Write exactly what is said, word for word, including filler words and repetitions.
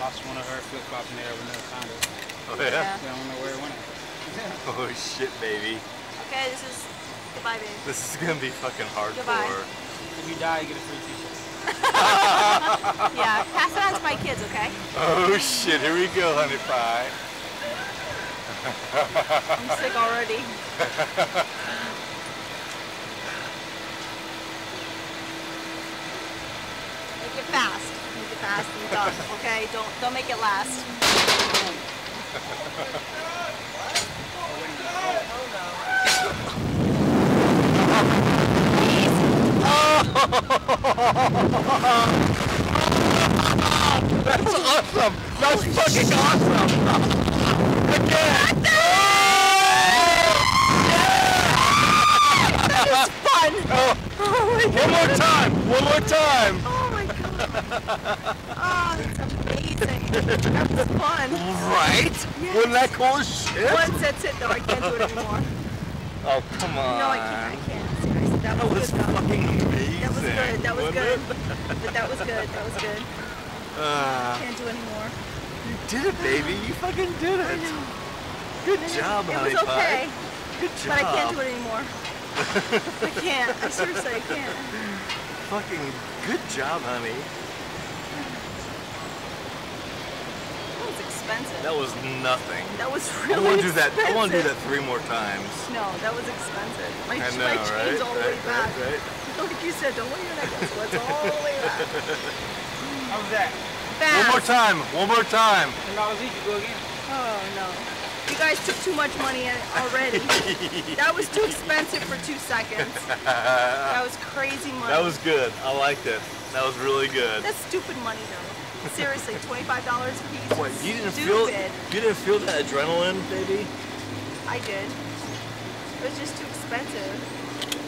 Lost one of her flip-flops in there with no combo. Oh, yeah? Yeah. So I don't know where it went. Yeah. Oh, shit, baby. Okay, this is... Goodbye, baby. This is gonna be fucking hardcore. Goodbye. If you die, you get a free t-shirt. Yeah, pass it on to my kids, okay? Oh, shit, here we go, honey pie. I'm sick already. Make it fast. Make it fast and dumb, okay? Don't don't make it last. That's awesome! That's Holy fucking shit. Awesome! Again! That was fun! Oh. Oh my God. One more time! One more time! Oh my God! Oh, that's amazing! That was fun! Right? Yes. Wasn't that cool as shit? Once that's it though, I can't do it anymore. Oh, come on! No, I can't. I can't. Seriously, that was, that was good fucking though. Amazing! That was good, that was Wasn't good. It? But that was good, that was good. Uh, can't do anymore. You did it, baby. You fucking did it. I know. Good job, honey. It was okay. Good job. But I can't do it anymore. I can't. I seriously, I can't. Fucking good job, honey. That was expensive. That was nothing. That was really I wanna do that. I want to do that three more times. No, that was expensive. My, I know, my chain's right? all the right, way back. Right, right. Like you said, don't wear your necklace. It's all the way back. How was that? Fast. One more time. One more time. And I was easy to go again. Oh, no. You guys took too much money already. That was too expensive for two seconds. That was crazy money. That was good. I liked it. That was really good. That's stupid money, though. Seriously, twenty-five dollars a piece. What, you didn't feel, you didn't feel that adrenaline, baby? I did. It was just too expensive.